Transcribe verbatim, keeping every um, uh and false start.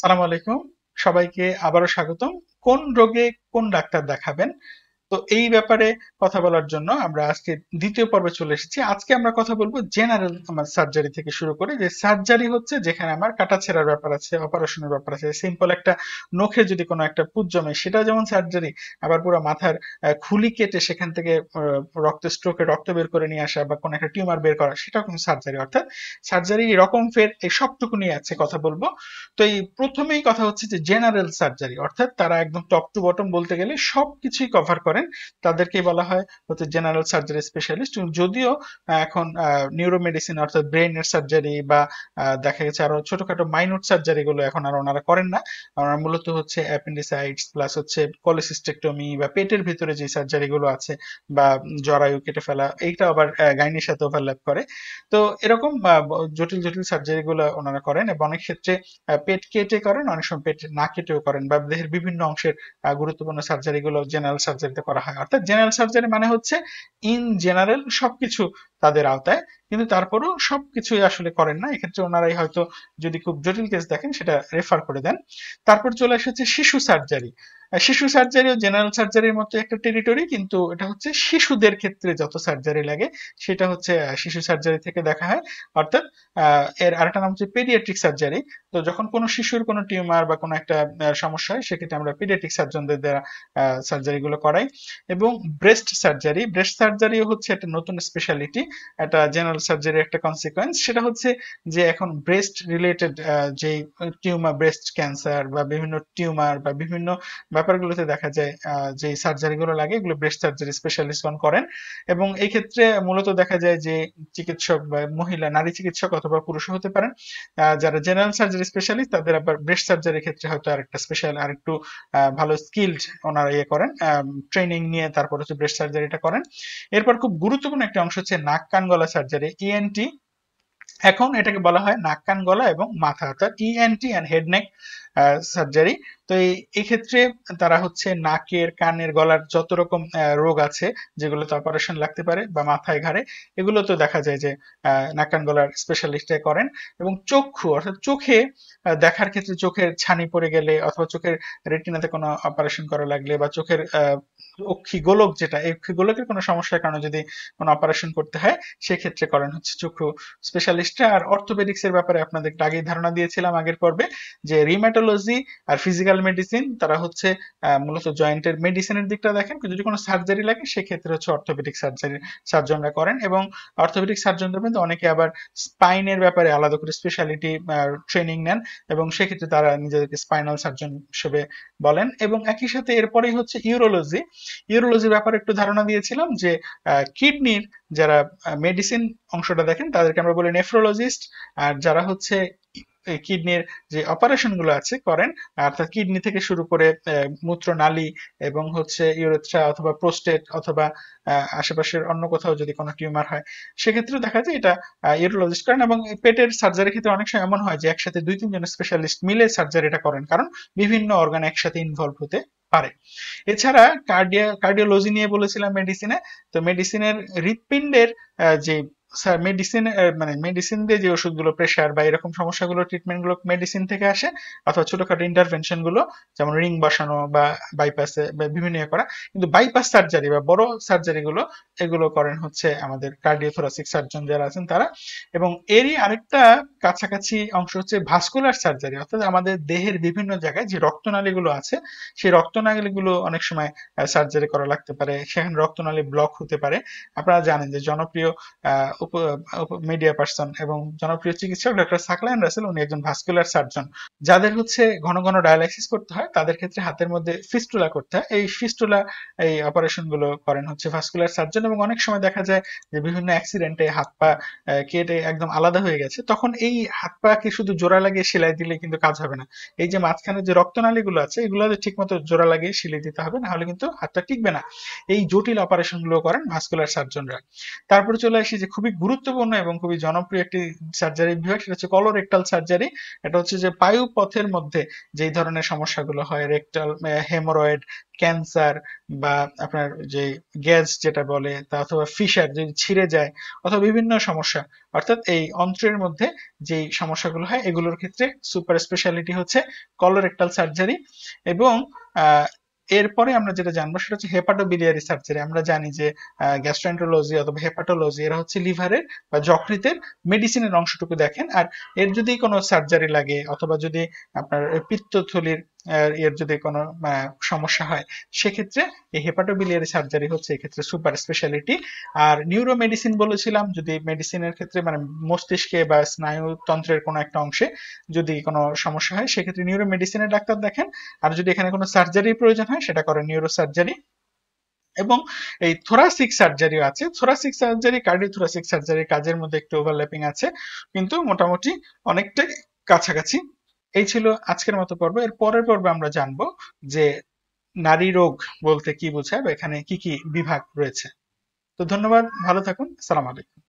সালাম আলাইকুম সবাইকে আবারো স্বাগতম। কোন রোগে কোন ডাক্তার দেখাবেন, তো এই ব্যাপারে কথা বলার জন্য আমরা আজকে দ্বিতীয় পর্বে চলে এসেছি। আজকে আমরা কথা বলবো জেনারেল আমার সার্জারি থেকে শুরু করে, যে সার্জারি হচ্ছে যেখানে আমার কাটাছেরার ব্যাপার আছে, অপারেশনের ব্যাপার আছে, সিম্পল একটা নখে যদি কোনো একটা পুঁজ জমে সেটা যেমন সার্জারি, আবার পুরো মাথার খুলি কেটে সেখান থেকে রক্ত স্ট্রোকে রক্ত বের করে নিয়ে আসা বা কোনো একটা টিউমার বের করা সেটা কিন্তু সার্জারি। অর্থাৎ সার্জারি এরকম ফের এই সবটুকু নিয়ে আছে কথা বলবো। তো এই প্রথমেই কথা হচ্ছে যে জেনারেল সার্জারি, অর্থাৎ তারা একদম টপ টু বটম বলতে গেলে সবকিছুই কভার করে, তাদেরকে বলা হয় হচ্ছে জেনারেল সার্জারি স্পেশালিস্ট। যদিও এখন নিউরোমেডিসিন অর্থাৎ ব্রেনের সার্জারি বা দেখা গেছে আরো ছোটখাটো মাইনর সার্জারি গুলো এখন আর ওনারা করেন না, ওনারা মূলত হচ্ছে অ্যাপেন্ডিসাইটস প্লাস হচ্ছে কলিসিস্টেক্টমি বা পেটের ভিতরে যে সার্জারি গুলো আছে বা জরায়ু কেটে ফেলা, এইটা আবার গাইনির সাথে ওভারল্যাপ করে। তো এরকম জটিল জটিল সার্জারি গুলো ওনারা করেন এবং অনেক ক্ষেত্রে পেট কেটে করেন, অনেক সময় পেট না কেটেও করেন বা দেহের বিভিন্ন অংশের গুরুত্বপূর্ণ সার্জারি গুলো জেনারেল সার্জারিতে করা হয়। অর্থাৎ জেনারেল সার্জারি মানে হচ্ছে ইন জেনারেল সবকিছু তাদের আওতায়, কিন্তু তারপরেও সবকিছু আসলে করেন না। এক্ষেত্রে ওনারাই হয়তো যদি খুব জটিল কেস দেখেন সেটা রেফার করে দেন। তারপর চলে এসেছে শিশু সার্জারি। শিশু সার্জারি ও জেনারেল সার্জারির মতো একটা টেরিটরি, কিন্তু এটা হচ্ছে শিশুদের ক্ষেত্রে যত সার্জারি লাগে সেটা হচ্ছে শিশু সার্জারি থেকে দেখা হয়। অর্থাৎ এর আরেকটা নাম হচ্ছে পেডিয়াট্রিক সার্জারি। তো যখন কোনো শিশুর কোনো টিউমার বা কোনো একটা সমস্যা হয় সেক্ষেত্রে আমরা পেডিয়াট্রিক সার্জনদের দ্বারা সার্জারিগুলো করাই। এবং ব্রেস্ট সার্জারি, ব্রেস্ট সার্জারি হচ্ছে একটা নতুন স্পেশালিটি, একটা জেনারেল সার্জারি একটা কনসিকোয়েন্স। সেটা হচ্ছে যে এখন ব্রেস্ট রিলেটেড যে টিউমার, ব্রেস্ট ক্যান্সার বা বিভিন্ন টিউমার বা বিভিন্ন ব্যাপারগুলোতে দেখা যায় যে সার্জারিগুলো লাগে এগুলো ব্রেস্ট সার্জারি স্পেশালিস্টগণ করেন। এবং এই ক্ষেত্রে মূলত দেখা যায় যে চিকিৎসক বা মহিলা নারী চিকিৎসক অথবা পুরুষ হতে পারেন। যারা জেনারেল সার্জারি স্পেশালিস্ট তাদের আবার ব্রেস্ট সার্জারির ক্ষেত্রে হয়তো আরেকটা স্পেশাল আরেকটু ভালো স্কিলড ওনারা ইয়ে করেন, ট্রেনিং নিয়ে তারপর হচ্ছে ব্রেস্ট সার্জারিটা করেন। এরপর খুব গুরুত্বপূর্ণ একটা অংশ হচ্ছে নাক কান গলা সার্জারি, ইএনটি। এখন এটাকে বলা হয় নাক কান গলা এবং মাথা, অর্থাৎ ENT and head neck surgery. তো এই ক্ষেত্রে তারা হচ্ছে নাকের, কানের, গলার যত রকম রোগ আছে যেগুলোতে অপারেশন লাগতে পারে বা মাথায় ঘাড়ে, এগুলো তো দেখা যায় যে নাক কান গলার স্পেশালিস্টে করেন। এবং চক্ষু, অর্থাৎ চোখে দেখার ক্ষেত্রে চোখের ছানি পড়ে গেলে অথবা চোখের রেটিনাতে কোনো অপারেশন করা লাগলে বা চোখের অক্ষি গোলক, যেটা অক্ষি গোলকের কোনো সমস্যার কারণে যদি কোনো অপারেশন করতে হয় সেক্ষেত্রে করেন হচ্ছে চক্ষু স্পেশালিস্টরা। আর অর্থোপেডিক্স এর ব্যাপারে আপনাদের আগেই ধারণা দিয়েছিলাম আগের পর্বে যে রিউমাটোলজি আর ফিজিক্যাল মেডিসিন তারা হচ্ছে মূলত জয়েন্টের মেডিসিনের দিকটা দেখেন, কিন্তু যদি কোনো সার্জারি লাগে সেক্ষেত্রে হচ্ছে অর্থোপেডিক সার্জারি সার্জনরা করেন। এবং অর্থোপেডিক সার্জনদের মধ্যে অনেকে আবার স্পাইনের ব্যাপারে আলাদা করে স্পেশালিটি ট্রেনিং নেন এবং সেক্ষেত্রে তারা নিজেদেরকে স্পাইনাল সার্জন হিসেবে বলেন। এবং একই সাথে এরপরেই হচ্ছে ইউরোলজি। ইউরোলজির ব্যাপারে একটু ধারণা দিয়েছিলাম যে কিডনির যারা মেডিসিন অংশটা দেখেন তাদেরকে আমরা বলি নেফ্রোলজিস্ট, আর যারা হচ্ছে কিডনির যে অপারেশন গুলো আছে করেন, অর্থাৎ কিডনি থেকে শুরু করে মূত্রনালী এবং হচ্ছে ইউরেথ্রা অথবা প্রোস্টেট অথবা আশেপাশের অন্য কোথাও যদি কোনো টিউমার হয় সেক্ষেত্রে দেখা যায় এটা ইউরোলজিস্ট করেন। এবং পেটের সার্জারির ক্ষেত্রে অনেক সময় এমন হয় যে একসাথে দুই তিনজন স্পেশালিস্ট মিলে সার্জারিটা করেন, কারণ বিভিন্ন অর্গান একসাথে ইনভলভ হতে পারে। এছাড়া কার্ডিয়া কার্ডিওলজি নিয়ে বলেছিলাম মেডিসিনে, তো মেডিসিনের হৃৎপিণ্ডের যে মেডিসিন মানে মেডিসিন দিয়ে যে ওষুধগুলো প্রেশার বা এরকম সমস্যাগুলো ট্রিটমেন্ট গুলো মেডিসিন থেকে আসে, অথবা ছোটখাটো ইন্টারভেনশন গুলো যেমন রিং বসানো বা বাইপাসে বিভিন্ন করা। কিন্তু বাইপাস সার্জারি বা বড় সার্জারি গুলো এগুলো করেন হচ্ছে আমাদের কার্ডিওথোরাসিক সার্জন যারা আছেন তারা। এবং এরই আরেকটা কাছাকাছি অংশ হচ্ছে ভাস্কুলার সার্জারি, অর্থাৎ আমাদের দেহের বিভিন্ন জায়গায় যে রক্তনালী গুলো আছে সেই রক্তনালী গুলো অনেক সময় সার্জারি করা লাগতে পারে, সেখানে রক্তনালী ব্লক হতে পারে। আপনারা জানেন যে জনপ্রিয় আহ মিডিয়া পার্সন এবং জনপ্রিয় চিকিৎসক ডক্টর সাকলায়ন রাসেল, উনি একজন ভাস্কুলার সার্জন। যাদের হচ্ছে ঘন ঘন ডায়ালাইসিস করতে হয় তাদের ক্ষেত্রে হাতের মধ্যে ফিস্টুলা করতে হয়, এই ফিস্টুলা এই অপারেশন গুলো করেন হচ্ছে ভাস্কুলার সার্জন। এবং অনেক সময় দেখা যায় যে বিভিন্ন অ্যাক্সিডেন্টে হাত পা কেটে একদম আলাদা হয়ে গেছে, তখন এই হাত পা কে শুধু জোড়া লাগিয়ে সেলাই দিলে কিন্তু কাজ হবে না। এই যে মাঝখানে যে রক্তনালী গুলো আছে এগুলো ঠিক মতো জোড়া লাগিয়ে সেলাই দিতে হবে, নাহলে কিন্তু হাতটা টিকবে না। এই জটিল অপারেশন গুলো করেন ভাস্কুলার সার্জনরা। তারপরে চলে আসি যে খুবই খুবই গুরুত্বপূর্ণ এবং খুবই জনপ্রিয় একটি সার্জারি বিভাগ, সেটা হচ্ছে কলোরেক্টাল সার্জারি। এটা হচ্ছে যে পায়ু পথের মধ্যে যেই ধরনের সমস্যাগুলো হয়, রেক্টাল হেমোরয়েড, ক্যান্সার, বা আপনার যে গ্যাস যেটা বলে তা, অথবা ফিশার যদি ছিঁড়ে যায়, অথবা বিভিন্ন সমস্যা, অর্থাৎ এই অন্ত্রের মধ্যে যে সমস্যাগুলো হয় এগুলোর ক্ষেত্রে সুপার স্পেশালিটি হচ্ছে কলোরেক্টাল সার্জারি। এবং আহ এরপরে আমরা যেটা জানবো সেটা হচ্ছে হেপাটোবিলিয়ারি সার্জারি। আমরা জানি যে গ্যাস্ট্রোএন্টারোলজি অথবা হেপাটোলজি এরা হচ্ছে লিভারের বা যকৃতের মেডিসিনের অংশটুকু দেখেন। আর এর যদি কোনো সার্জারি লাগে, অথবা যদি আপনার পিত্তথলির এর যদি কোনো সমস্যা হয়, সেক্ষেত্রে এই হেপাটোবিলিয়ারি সার্জারি হচ্ছে এক্ষেত্রে সুপার স্পেশালিটি। আর নিউরো মেডিসিন বলেছিলাম, যদি মেডিসিনের ক্ষেত্রে মানে মস্তিষ্কে বা স্নায়ুতন্ত্রের কোনো একটা অংশে যদি কোনো সমস্যা হয়, সেক্ষেত্রে নিউরো মেডিসিনের ডাক্তার দেখেন। আর যদি এখানে কোনো সার্জারির প্রয়োজন হয় সেটা করে নিউরো সার্জারি। এবং এই থোরাসিক সার্জারিও আছে। থোরাসিক সার্জারি কার্ডিওথোরাসিক সার্জারির কাজের মধ্যে একটু ওভারল্যাপিং আছে, কিন্তু মোটামুটি অনেকটাই কাছাকাছি। এই ছিল আজকের মতো পর্ব। এর পরের পর্বে আমরা জানবো যে নারী রোগ বলতে কি বোঝায় বা এখানে কি কি বিভাগ রয়েছে। তো ধন্যবাদ, ভালো থাকুন, আসসালামু আলাইকুম।